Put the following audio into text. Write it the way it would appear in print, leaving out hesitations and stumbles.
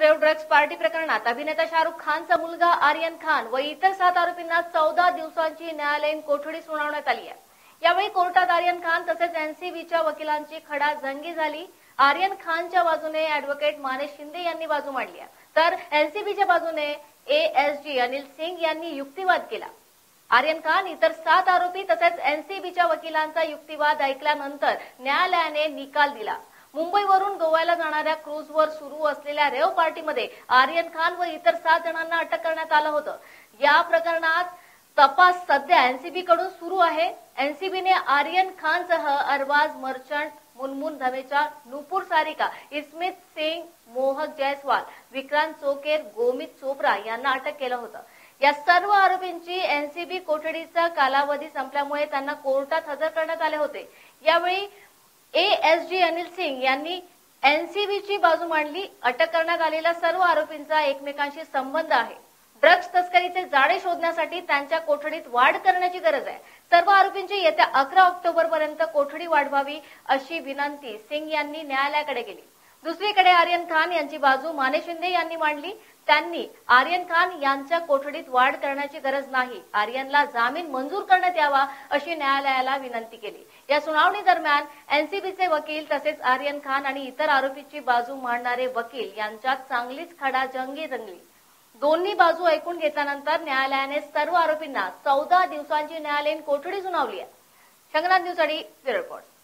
रेव drugs party प्रकरणात अभिनेता शाहरुख खानचा मुलगा आर्यन खान व इतर 7 आरोपींना 14 दिवसांची न्यायालयीन कोठडी सुनावण्यात आली आहे। यावेळी कोर्टात आर्यन खान तसेच एनसीबीच्या वकिलांची खडाजंगी झाली। आर्यन खानच्या बाजूने ॲडव्होकेट मानेश शिंदे यांनी बाजू मांडली, तर एनसीबीच्या बाजूने एएसजी अनिल सिंग यांनी युक्तिवाद केला। आर्यन खान इतर 7 आरोपी तसेच एनसीबीच्या वकिलांचा युक्तिवाद ऐकल्यानंतर न्यायालयाने निकाल दिला। मुंबईवरून गोव्याला जाणाऱ्या क्रूजवर सुरू असलेल्या रेव पार्टीमध्ये आर्यन खान व इतर 7 जणांना अटक करण्यात आलं होतं। या प्रकरणात तपास सध्या एनसीबी कडून सुरू आहे। एनसीबीने आर्यन खानसह अरबाज मर्चंट, मुनमुन धमेचा, नूपुर सारिका, इस्मित सिंग, मोहक जायसवाल, विक्रांत चोकेर, गोमित चोप्रा यांना अटक केलं होतं। या सर्व आरोपींची एनसीबी कोठडीचा कालावधी संपल्यामुळे त्यांना कोर्टात हजर करण्यात आले होते। यावेळी एएसजी अनिल सिंग यांनी एनसीबीची बाजू मांडली। अटक करण्यात आलेल्या सर्व आरोपींचा एकमेकांशी संबंध आहे। ड्रग्ज तस्करीचे जाळे शोधण्यासाठी त्यांच्या कोठडीत वाढ करण्याची गरज आहे। सर्व आरोपींची येत्या 11 ऑक्टोबरपर्यंत कोठडी वाढवावी अशी विनंती सिंग यांनी न्यायालयाकडे केली। दुसरीकडे आर्यन खान यांची बाजू मानेश शिंदे यांनी मांडली। त्यांनी आर्यन खान यांच्या कोठडीत वाढ करण्याची गरज नाही, आर्यनला जामीन मंजूर करण्यात यावा अशी न्यायालयाला विनंती केली। या सुनावणी दरम्यान एनसीबीचे वकील तसेच आर्यन खान आणि इतर आरोपीची बाजू मांडणारे वकील यांच्यात चांगलीच खडाजंगी रंगली। दोन्ही बाजू ऐकून घेतल्यानंतर न्यायालयाने सर्व आरोपींना 14 दिवसांची न्यायालयीन कोठडी सुनावली आहे। शंखनाद न्यूजसाठी रिपोर्ट।